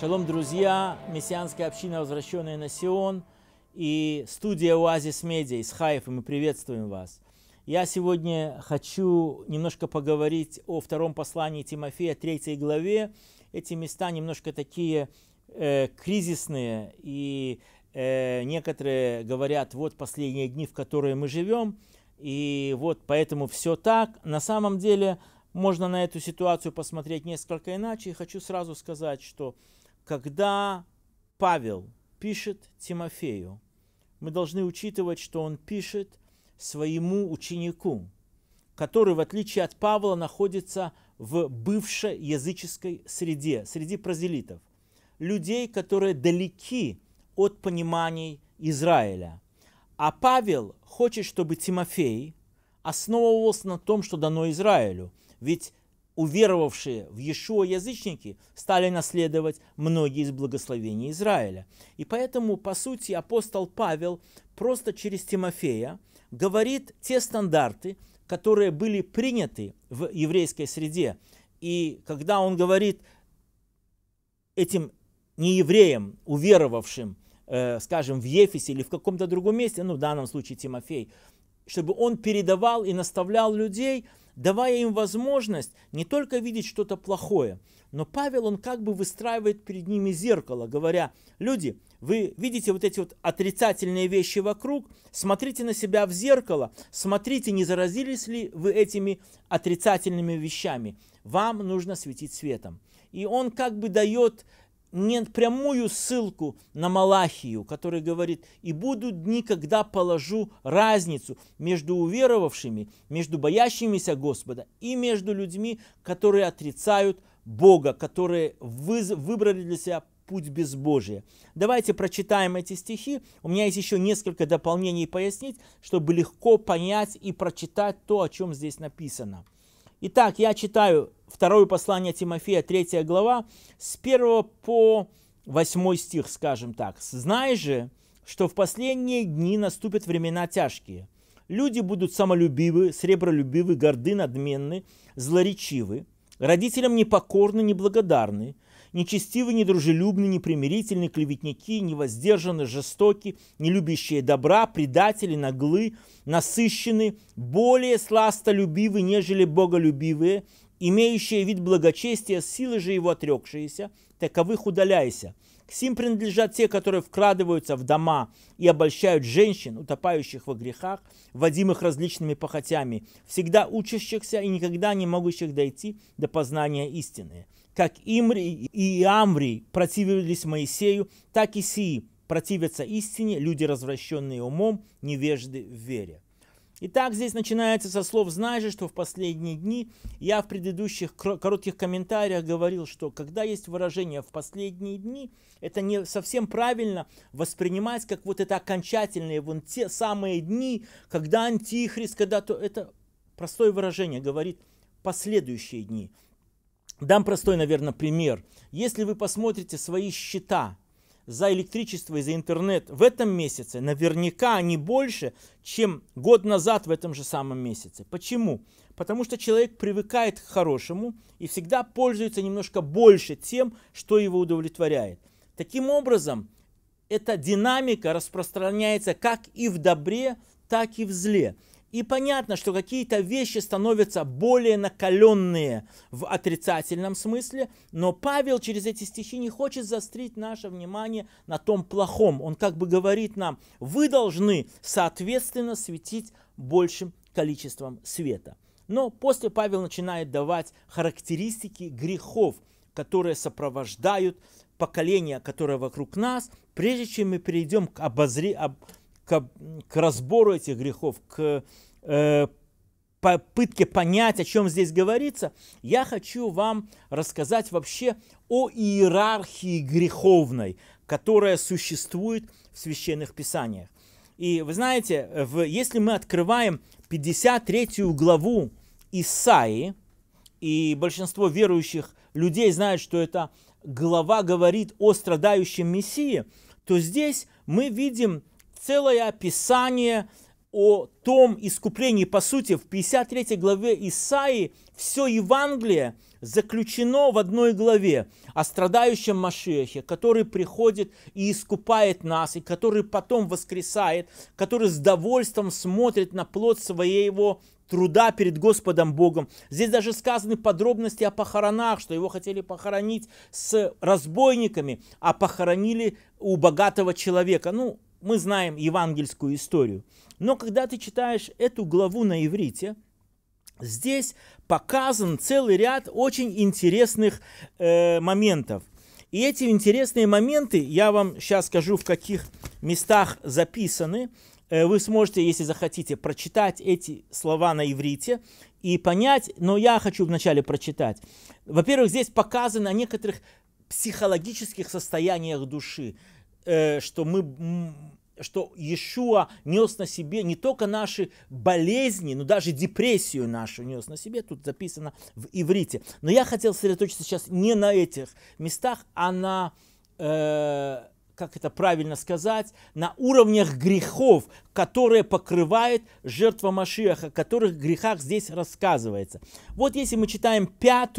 Шалом, друзья, Мессианская община, возвращенная на Сион, и студия Оазис Медиа из Хайфа, мы приветствуем вас. Я сегодня хочу немножко поговорить о втором послании Тимофея, 3 главе. Эти места немножко такие кризисные, и некоторые говорят, вот последние дни, в которые мы живем, и вот поэтому все так. На самом деле можно на эту ситуацию посмотреть несколько иначе, и хочу сразу сказать, что когда Павел пишет Тимофею, мы должны учитывать, что он пишет своему ученику, который, в отличие от Павла, находится в бывшей языческой среде, среди прозелитов, людей, которые далеки от пониманий Израиля. А Павел хочет, чтобы Тимофей основывался на том, что дано Израилю, ведь уверовавшие в Ешуа язычники стали наследовать многие из благословений Израиля. И поэтому, по сути, апостол Павел просто через Тимофея говорит те стандарты, которые были приняты в еврейской среде. И когда он говорит этим неевреям, уверовавшим, скажем, в Ефесе или в каком-то другом месте, ну, в данном случае Тимофей, чтобы он передавал и наставлял людей, давая им возможность не только видеть что-то плохое, но Павел, он как бы выстраивает перед ними зеркало, говоря, люди, вы видите вот эти вот отрицательные вещи вокруг, смотрите на себя в зеркало, смотрите, не заразились ли вы этими отрицательными вещами. Вам нужно светить светом. И он как бы дает не прямую ссылку на Малахию, который говорит, и будут дни, когда положу разницу между уверовавшими, между боящимися Господа и между людьми, которые отрицают Бога, которые выбрали для себя путь безбожия. Давайте прочитаем эти стихи. У меня есть еще несколько дополнений пояснить, чтобы легко понять и прочитать то, о чем здесь написано. Итак, я читаю второе послание Тимофея, 3 глава, с 1 по 8 стих, скажем так. «Знай же, что в последние дни наступят времена тяжкие. Люди будут самолюбивы, сребролюбивы, горды, надменны, злоречивы, родителям непокорны, неблагодарны, нечестивы, недружелюбны, непримирительны, клеветники, невоздержаны, жестоки, нелюбящие добра, предатели, наглы, насыщены, более сластолюбивы, нежели боголюбивые, имеющие вид благочестия, силы же его отрекшиеся, таковых удаляйся. К сим принадлежат те, которые вкрадываются в дома и обольщают женщин, утопающих во грехах, водимых различными похотями, всегда учащихся и никогда не могущих дойти до познания истины. Как Имри и Иамврий противились Моисею, так и сии противятся истине, люди, развращенные умом, невежды в вере». Итак, здесь начинается со слов «Знай же, что в последние дни». Я в предыдущих коротких комментариях говорил, что когда есть выражение «в последние дни», это не совсем правильно воспринимать как вот это окончательные, вон те самые дни, когда антихрист, когда то. Это простое выражение говорит «последующие дни». Дам простой, наверное, пример. Если вы посмотрите свои счета за электричество и за интернет в этом месяце, наверняка они больше, чем год назад в этом же самом месяце. Почему? Потому что человек привыкает к хорошему и всегда пользуется немножко больше тем, что его удовлетворяет. Таким образом, эта динамика распространяется как и в добре, так и в зле. И понятно, что какие-то вещи становятся более накаленные в отрицательном смысле, но Павел через эти стихи не хочет заострить наше внимание на том плохом. Он как бы говорит нам, вы должны, соответственно, светить большим количеством света. Но после Павел начинает давать характеристики грехов, которые сопровождают поколение, которое вокруг нас, прежде чем мы перейдем к к разбору этих грехов, к попытке понять, о чем здесь говорится, я хочу вам рассказать вообще о иерархии греховной, которая существует в Священных Писаниях. И вы знаете, если мы открываем 53 главу Исаии, и большинство верующих людей знают, что эта глава говорит о страдающем Мессии, то здесь мы видим целое описание о том искуплении, по сути, в 53 главе Исаии все Евангелие заключено в одной главе о страдающем Машиахе, который приходит и искупает нас, и который потом воскресает, который с довольством смотрит на плод своего труда перед Господом Богом. Здесь даже сказаны подробности о похоронах, что его хотели похоронить с разбойниками, а похоронили у богатого человека. Ну, мы знаем евангельскую историю. Но когда ты читаешь эту главу на иврите, здесь показан целый ряд очень интересных моментов. И эти интересные моменты, я вам сейчас скажу, в каких местах записаны. Вы сможете, если захотите, прочитать эти слова на иврите и понять, но я хочу вначале прочитать. Во-первых, здесь показано о некоторых психологических состояниях души, что Иешуа нес на себе не только наши болезни, но даже депрессию нашу нес на себе, тут записано в иврите. Но я хотел сосредоточиться сейчас не на этих местах, а на, как это правильно сказать, на уровнях грехов, которые покрывает жертва Машиаха, о которых грехах здесь рассказывается. Вот если мы читаем 5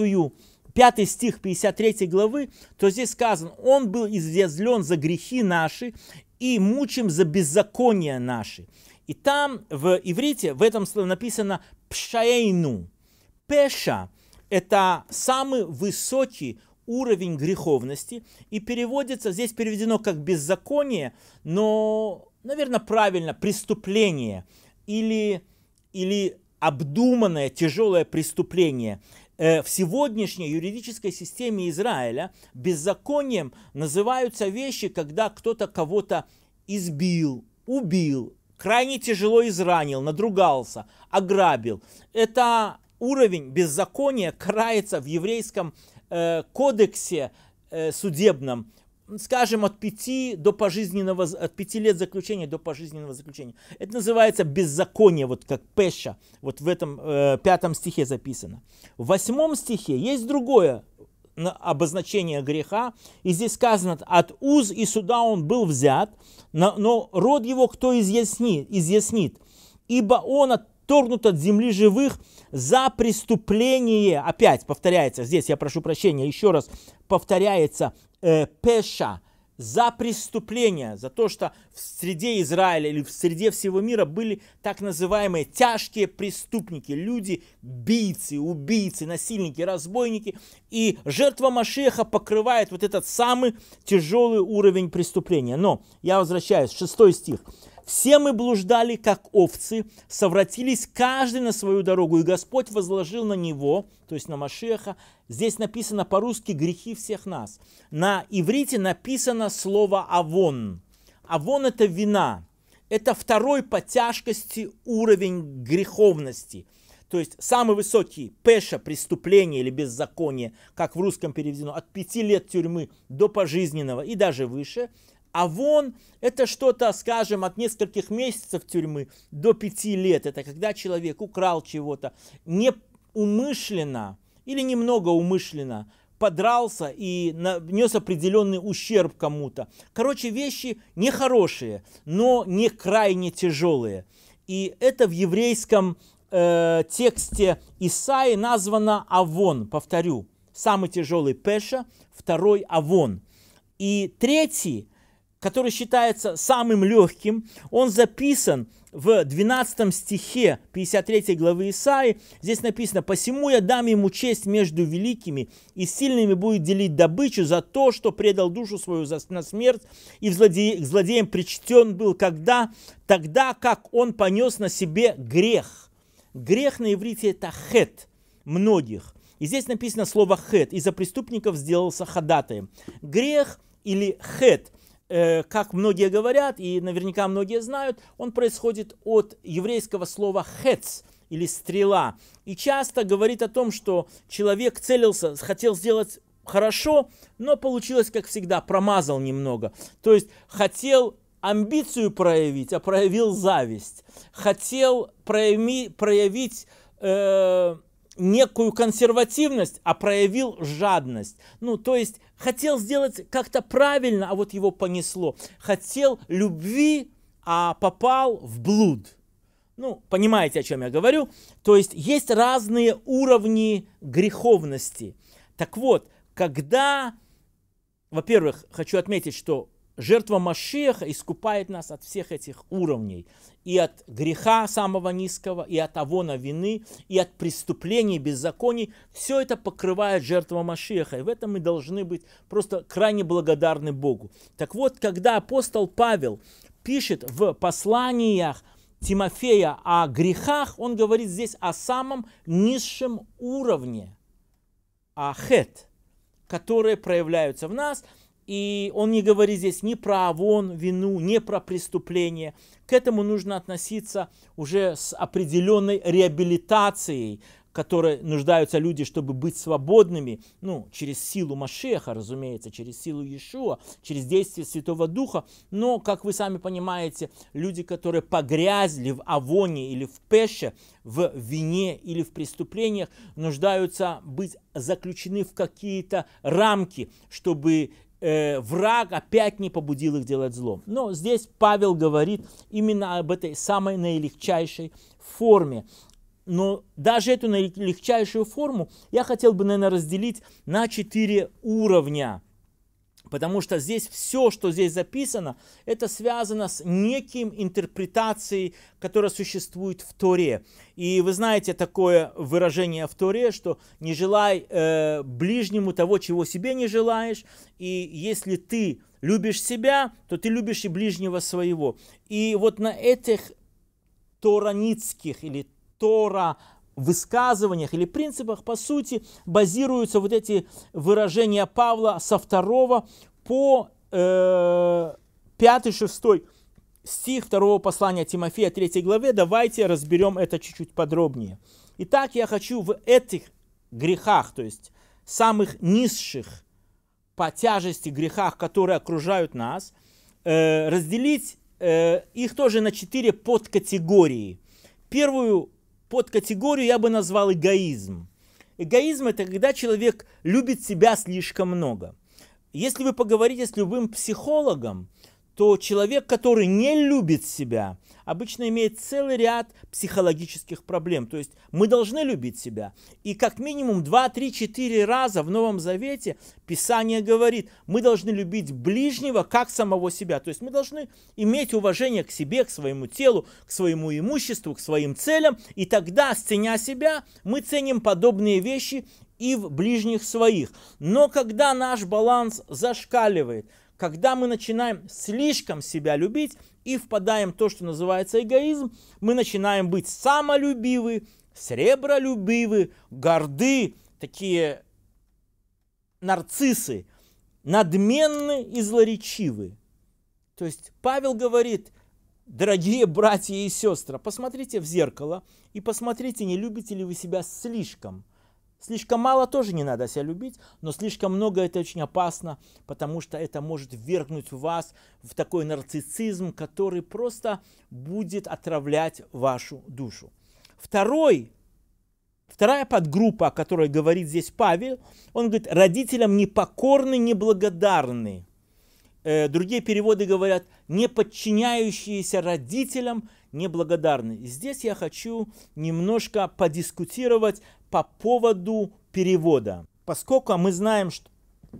стих 53 главы, то здесь сказано: «Он был изъязлен за грехи наши, и мучим за беззакония наши». И там в иврите, в этом слове написано «пшаэйну». «Пеша» – это самый высокий уровень греховности, и переводится, здесь переведено как «беззаконие», но, наверное, правильно, «преступление» или «обдуманное, тяжелое преступление». В сегодняшней юридической системе Израиля беззаконием называются вещи, когда кто-то кого-то избил, убил, крайне тяжело изранил, надругался, ограбил. Это уровень беззакония карается в еврейском кодексе судебном, скажем, от 5 лет заключения до пожизненного заключения. Это называется беззаконие, вот как пеша, вот в этом 5 стихе записано. В 8 стихе есть другое обозначение греха, и здесь сказано: «От уз и суда он был взят, но род его кто изъяснит, ибо он отторгнут от земли живых за преступление». Опять повторяется, здесь я прошу прощения, еще раз повторяется пеша, за преступление, за то, что в среде Израиля или в среде всего мира были так называемые тяжкие преступники, люди, убийцы, насильники, разбойники. И жертва Машиаха покрывает вот этот самый тяжелый уровень преступления. Но я возвращаюсь, 6 стих. «Все мы блуждали, как овцы, совратились каждый на свою дорогу, и Господь возложил на него», то есть на Машиаха, здесь написано по-русски «грехи всех нас». На иврите написано слово «авон». «Авон» – это вина, это второй по тяжкости уровень греховности. То есть самый высокий пеша, преступление или беззаконие, как в русском переведено, от 5 лет тюрьмы до пожизненного и даже выше. Авон — это что-то, скажем, от нескольких месяцев тюрьмы до 5 лет. Это когда человек украл чего-то, неумышленно или немного умышленно подрался и нанес определенный ущерб кому-то. Короче, вещи нехорошие, но не крайне тяжелые. И это в еврейском тексте Исаии названо Авон. Повторю, самый тяжелый пеша, второй Авон. И третий, который считается самым легким, он записан в 12 стихе 53 главы Исаии. Здесь написано: «Посему я дам ему честь между великими, и сильными будет делить добычу за то, что предал душу свою на смерть, и к злодеям причтен был, тогда как он понес на себе грех». Грех на иврите – это хет многих. И здесь написано слово хет, «и за преступников сделался ходатаем». Грех или хет, как многие говорят, и наверняка многие знают, он происходит от еврейского слова «хец» или «стрела». И часто говорит о том, что человек целился, хотел сделать хорошо, но получилось, как всегда, промазал немного. То есть хотел амбицию проявить, а проявил зависть. Хотел проявить некую консервативность, а проявил жадность. Ну, то есть хотел сделать как-то правильно, а вот его понесло. Хотел любви, а попал в блуд. Ну, понимаете, о чем я говорю. То есть есть разные уровни греховности. Так вот, когда, во-первых, хочу отметить, что жертва Машиаха искупает нас от всех этих уровней. И от греха самого низкого, и от авона вины, и от преступлений, беззаконий. Все это покрывает жертва Машиаха. И в этом мы должны быть просто крайне благодарны Богу. Так вот, когда апостол Павел пишет в посланиях Тимофея о грехах, он говорит здесь о самом низшем уровне, о хет, которые проявляются в нас. И он не говорит здесь ни про авон, вину, ни про преступление. К этому нужно относиться уже с определенной реабилитацией, которой нуждаются люди, чтобы быть свободными. Ну, через силу Машиаха, разумеется, через силу Ешуа, через действие Святого Духа. Но, как вы сами понимаете, люди, которые погрязли в авоне или в пеше, в вине или в преступлениях, нуждаются быть заключены в какие-то рамки, чтобы враг опять не побудил их делать зло. Но здесь Павел говорит именно об этой самой наилегчайшей форме. Но даже эту наилегчайшую форму я хотел бы, наверное, разделить на 4 уровня. Потому что здесь все, что здесь записано, это связано с неким интерпретацией, которая существует в Торе. И вы знаете такое выражение в Торе, что не желай ближнему того, чего себе не желаешь. И если ты любишь себя, то ты любишь и ближнего своего. И вот на этих тораницких или Тора высказываниях или принципах, по сути, базируются вот эти выражения Павла со 2 по 5-6 стих 2 послания Тимофея 3 главе. Давайте разберем это чуть-чуть подробнее. Итак, я хочу в этих грехах, то есть самых низших по тяжести грехах, которые окружают нас, разделить их тоже на 4 подкатегории. Первую под категорию я бы назвал эгоизм. Эгоизм – это когда человек любит себя слишком много. Если вы поговорите с любым психологом, то человек, который не любит себя, обычно имеет целый ряд психологических проблем. То есть мы должны любить себя. И как минимум 2-3-4 раза в Новом Завете Писание говорит, мы должны любить ближнего, как самого себя. То есть мы должны иметь уважение к себе, к своему телу, к своему имуществу, к своим целям. И тогда, ценя себя, мы ценим подобные вещи и в ближних своих. Но когда наш баланс зашкаливает, когда мы начинаем слишком себя любить и впадаем в то, что называется эгоизм, мы начинаем быть самолюбивы, сребролюбивы, горды, такие нарциссы, надменны и злоречивы. То есть Павел говорит, дорогие братья и сестры, посмотрите в зеркало и посмотрите, не любите ли вы себя слишком. Слишком мало тоже не надо себя любить, но слишком много это очень опасно, потому что это может ввергнуть вас в такой нарциссизм, который просто будет отравлять вашу душу. Вторая подгруппа, о которой говорит здесь Павел, он говорит, родителям непокорны, неблагодарны. Другие переводы говорят, не подчиняющиеся родителям неблагодарны. И здесь я хочу немножко подискутировать по поводу перевода. Поскольку мы знаем,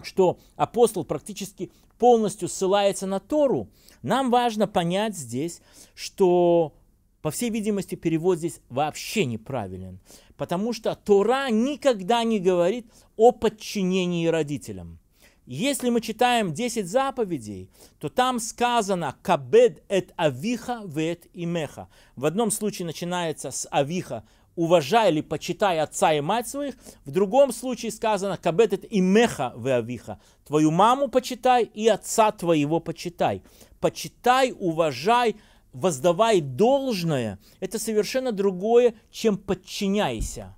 что апостол практически полностью ссылается на Тору, нам важно понять здесь, что, по всей видимости, перевод здесь вообще неправилен. Потому что Тора никогда не говорит о подчинении родителям. Если мы читаем 10 заповедей, то там сказано «кабед эт авиха вет имеха». В одном случае начинается с «авиха», уважай или почитай отца и мать своих. В другом случае сказано «кабет эт имеха ве авиха». Твою маму почитай и отца твоего почитай. Почитай, уважай, воздавай должное. Это совершенно другое, чем подчиняйся.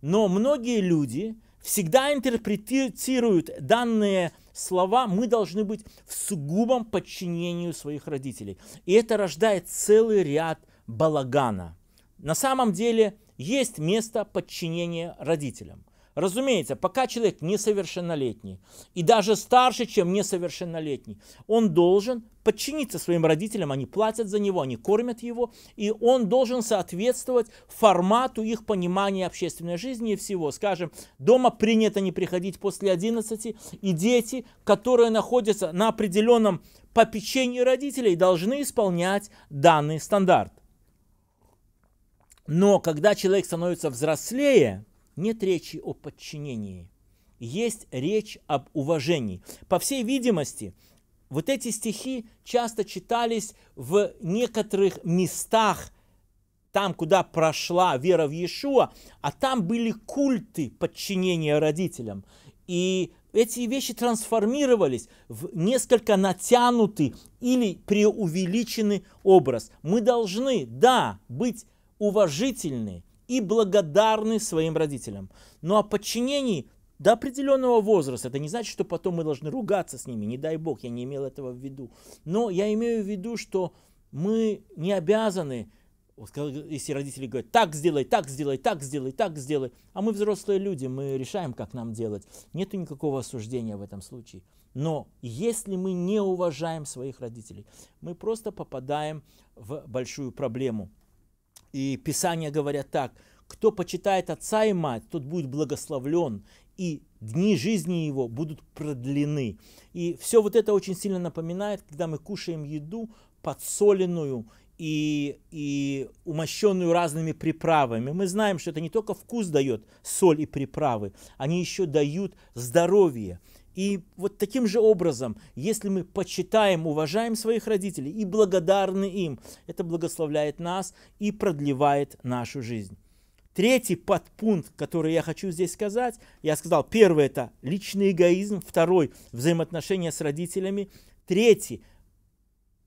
Но многие люди всегда интерпретируют данные слова, мы должны быть в сугубом подчинении своих родителей. И это рождает целый ряд балагана. На самом деле есть место подчинения родителям. Разумеется, пока человек несовершеннолетний и даже старше, чем несовершеннолетний, он должен подчиниться своим родителям, они платят за него, они кормят его, и он должен соответствовать формату их понимания общественной жизни и всего. Скажем, дома принято не приходить после 11, и дети, которые находятся на определенном попечении родителей, должны исполнять данный стандарт. Но когда человек становится взрослее, нет речи о подчинении, есть речь об уважении. По всей видимости, вот эти стихи часто читались в некоторых местах, там, куда прошла вера в Иешуа, а там были культы подчинения родителям. И эти вещи трансформировались в несколько натянутый или преувеличенный образ. Мы должны, да, быть уважительны и благодарны своим родителям, но о подчинении до определенного возраста. Это не значит, что потом мы должны ругаться с ними. Не дай Бог, я не имел этого в виду. Но я имею в виду, что мы не обязаны, если родители говорят, так сделай, так сделай, так сделай, так сделай. А мы взрослые люди, мы решаем, как нам делать. Нету никакого осуждения в этом случае. Но если мы не уважаем своих родителей, мы просто попадаем в большую проблему. И Писания говорят так: кто почитает отца и мать, тот будет благословлен, и дни жизни его будут продлены. И все вот это очень сильно напоминает, когда мы кушаем еду подсоленную и умощенную разными приправами. Мы знаем, что это не только вкус дает, соль и приправы, они еще дают здоровье. И вот таким же образом, если мы почитаем, уважаем своих родителей и благодарны им, это благословляет нас и продлевает нашу жизнь. Третий подпункт, который я хочу здесь сказать, я сказал, первый – это личный эгоизм, второй – взаимоотношения с родителями, третий –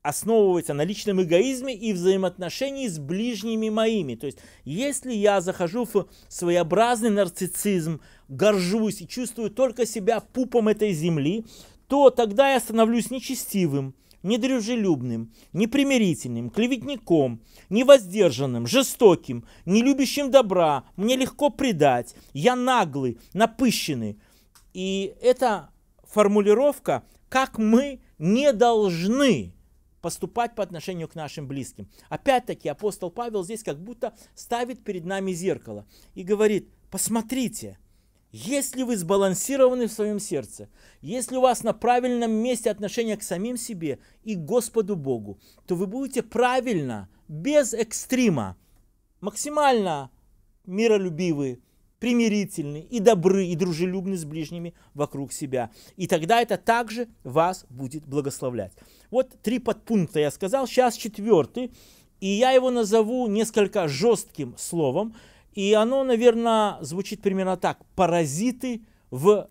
основывается на личном эгоизме и взаимоотношении с ближними моими. То есть, если я захожу в своеобразный нарциссизм, горжусь и чувствую только себя пупом этой земли, то тогда я становлюсь нечестивым, недружелюбным, непримирительным, клеветником, невоздержанным, жестоким, нелюбящим добра, мне легко предать, я наглый, напыщенный. И эта формулировка, как мы не должны поступать по отношению к нашим близким. Опять-таки апостол Павел здесь как будто ставит перед нами зеркало и говорит: посмотрите, если вы сбалансированы в своем сердце, если у вас на правильном месте отношение к самим себе и к Господу Богу, то вы будете правильно, без экстрима, максимально миролюбивы, примирительны и добры, и дружелюбны с ближними вокруг себя. И тогда это также вас будет благословлять. Вот три подпункта я сказал, сейчас четвертый, и я его назову несколько жестким словом. И оно, наверное, звучит примерно так: паразиты в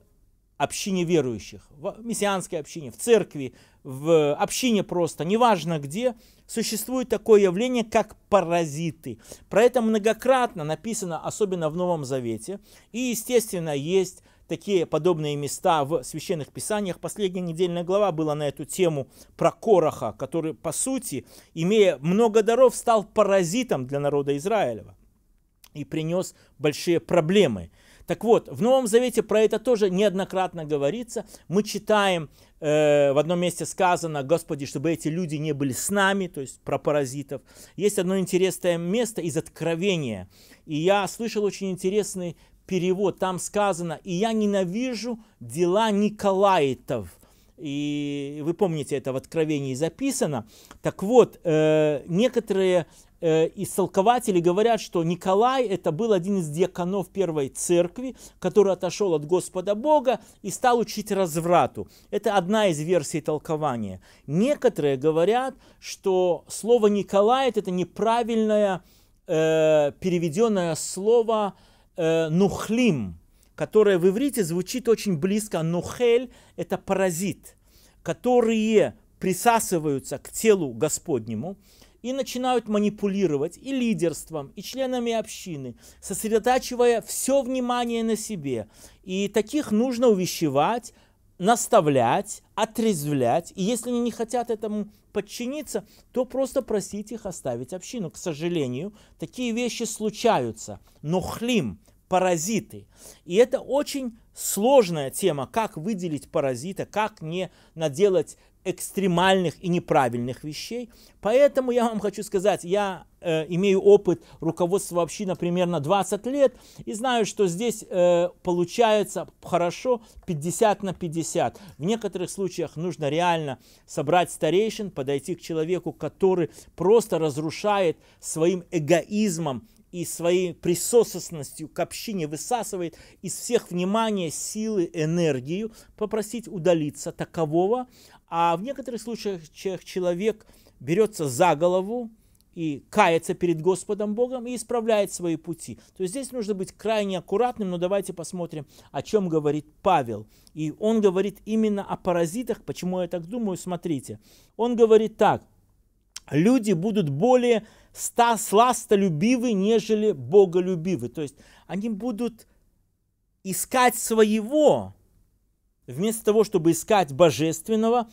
общине верующих, в мессианской общине, в церкви, в общине просто, неважно где, существует такое явление, как паразиты. Про это многократно написано, особенно в Новом Завете. И, естественно, есть такие подобные места в священных писаниях. Последняя недельная глава была на эту тему про Кораха, который, по сути, имея много даров, стал паразитом для народа Израилева и принес большие проблемы. Так вот, в Новом Завете про это тоже неоднократно говорится. Мы читаем, в одном месте сказано: «Господи, чтобы эти люди не были с нами», то есть про паразитов. Есть одно интересное место из Откровения, и я слышал очень интересный перевод. Там сказано: «И я ненавижу дела Николаитов». И вы помните, это в Откровении записано. Так вот, некоторые истолкователи говорят, что Николай — это был один из диаконов первой церкви, который отошел от Господа Бога и стал учить разврату. Это одна из версий толкования. Некоторые говорят, что слово «Николаит» — это неправильное переведенное слово «нухлим», которое в иврите звучит очень близко. «Нухель» — это паразит, которые присасываются к телу Господнему и начинают манипулировать и лидерством, и членами общины, сосредотачивая все внимание на себе. И таких нужно увещевать, наставлять, отрезвлять. И если они не хотят этому подчиниться, то просто просить их оставить общину. К сожалению, такие вещи случаются. Нохлим, паразиты. И это очень сложная тема, как выделить паразита, как не наделать экстремальных и неправильных вещей. Поэтому я вам хочу сказать, я имею опыт руководства общины примерно 20 лет и знаю, что здесь получается хорошо 50 на 50. В некоторых случаях нужно реально собрать старейшин, подойти к человеку, который просто разрушает своим эгоизмом и своей присосностью к общине, высасывает из всех внимание, силы, энергию, попросить удалиться такового. А в некоторых случаях человек берется за голову и кается перед Господом Богом и исправляет свои пути. То есть здесь нужно быть крайне аккуратным, но давайте посмотрим, о чем говорит Павел. И он говорит именно о паразитах. Почему я так думаю? Смотрите. Он говорит так. Люди будут более сластолюбивы, нежели боголюбивы. То есть они будут искать своего, вместо того, чтобы искать божественного,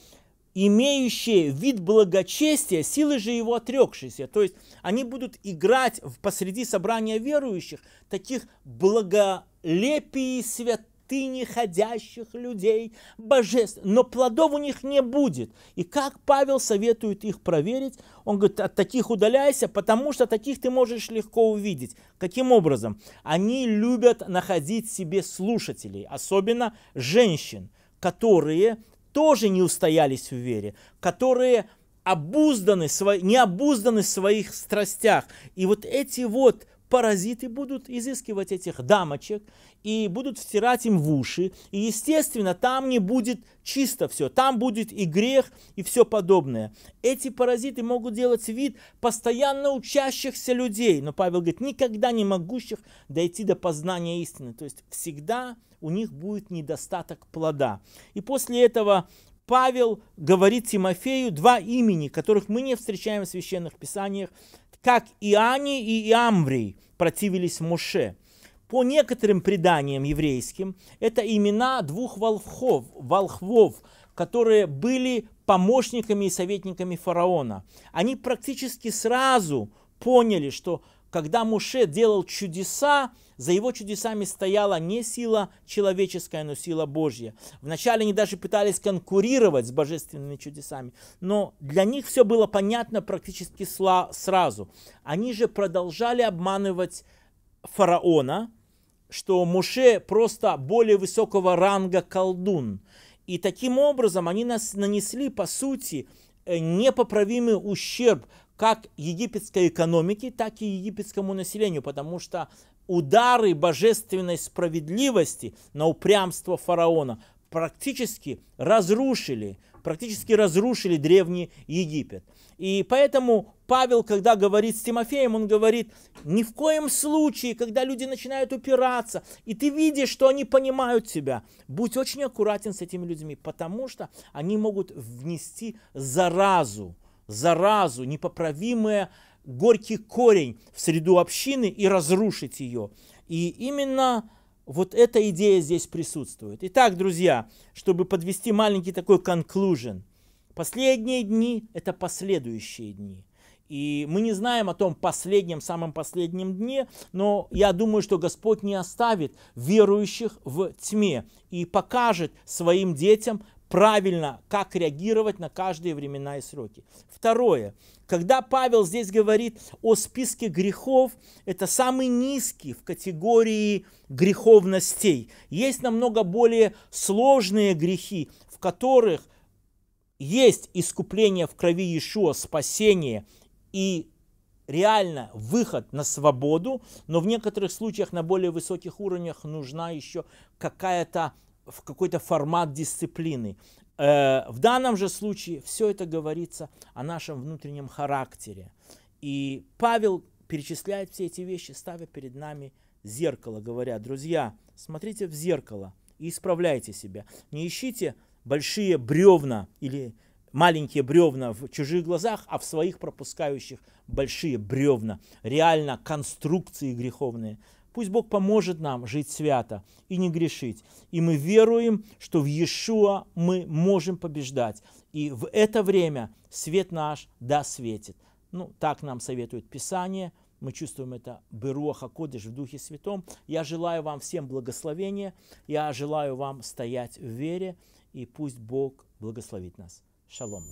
имеющие вид благочестия, силы же его отрекшиеся. То есть они будут играть посреди собрания верующих таких благолепий святых, неходящих людей, божеств, но плодов у них не будет. И как Павел советует их проверить, он говорит, от таких удаляйся, потому что таких ты можешь легко увидеть. Каким образом? Они любят находить себе слушателей, особенно женщин, которые тоже не устоялись в вере, которые не обузданы в своих страстях. И вот эти вот паразиты будут изыскивать этих дамочек и будут втирать им в уши. И, естественно, там не будет чисто все. Там будет и грех, и все подобное. Эти паразиты могут делать вид постоянно учащихся людей. Но Павел говорит, никогда не могущих дойти до познания истины. То есть всегда у них будет недостаток плода. И после этого Павел говорит Тимофею два имени, которых мы не встречаем в священных писаниях, как Ианний и Иамврий противились Муше. По некоторым преданиям еврейским, это имена двух волхвов, которые были помощниками и советниками фараона. Они практически сразу поняли, что когда Муше делал чудеса, за его чудесами стояла не сила человеческая, но сила Божья. Вначале они даже пытались конкурировать с божественными чудесами, но для них все было понятно практически сразу. Они же продолжали обманывать фараона, что Муше просто более высокого ранга колдун. И таким образом они нанесли, по сути, непоправимый ущерб как египетской экономике, так и египетскому населению, потому что удары божественной справедливости на упрямство фараона практически разрушили древний Египет. И поэтому Павел, когда говорит с Тимофеем, он говорит, ни в коем случае, когда люди начинают упираться, и ты видишь, что они понимают тебя, будь очень аккуратен с этими людьми, потому что они могут внести заразу, непоправимое, горький корень в среду общины и разрушить ее. И именно вот эта идея здесь присутствует. Итак, друзья, чтобы подвести маленький такой conclusion. Последние дни – это последующие дни. И мы не знаем о том последнем, самом последнем дне, но я думаю, что Господь не оставит верующих в тьме и покажет своим детям правильно, как реагировать на каждые времена и сроки. Второе. Когда Павел здесь говорит о списке грехов, это самый низкий в категории греховностей. Есть намного более сложные грехи, в которых есть искупление в крови Иешуа, спасение и реально выход на свободу, но в некоторых случаях на более высоких уровнях нужна еще какой-то формат дисциплины. В данном же случае все это говорится о нашем внутреннем характере. И Павел перечисляет все эти вещи, ставя перед нами зеркало, говоря, друзья, смотрите в зеркало и исправляйте себя. Не ищите большие бревна или маленькие бревна в чужих глазах, а в своих пропускающих большие бревна, реально конструкции греховные. Пусть Бог поможет нам жить свято и не грешить. И мы веруем, что в Иешуа мы можем побеждать. И в это время свет наш да светит. Ну, так нам советует Писание. Мы чувствуем это Беруах Акодиш в Духе Святом. Я желаю вам всем благословения. Я желаю вам стоять в вере. И пусть Бог благословит нас. Шалом.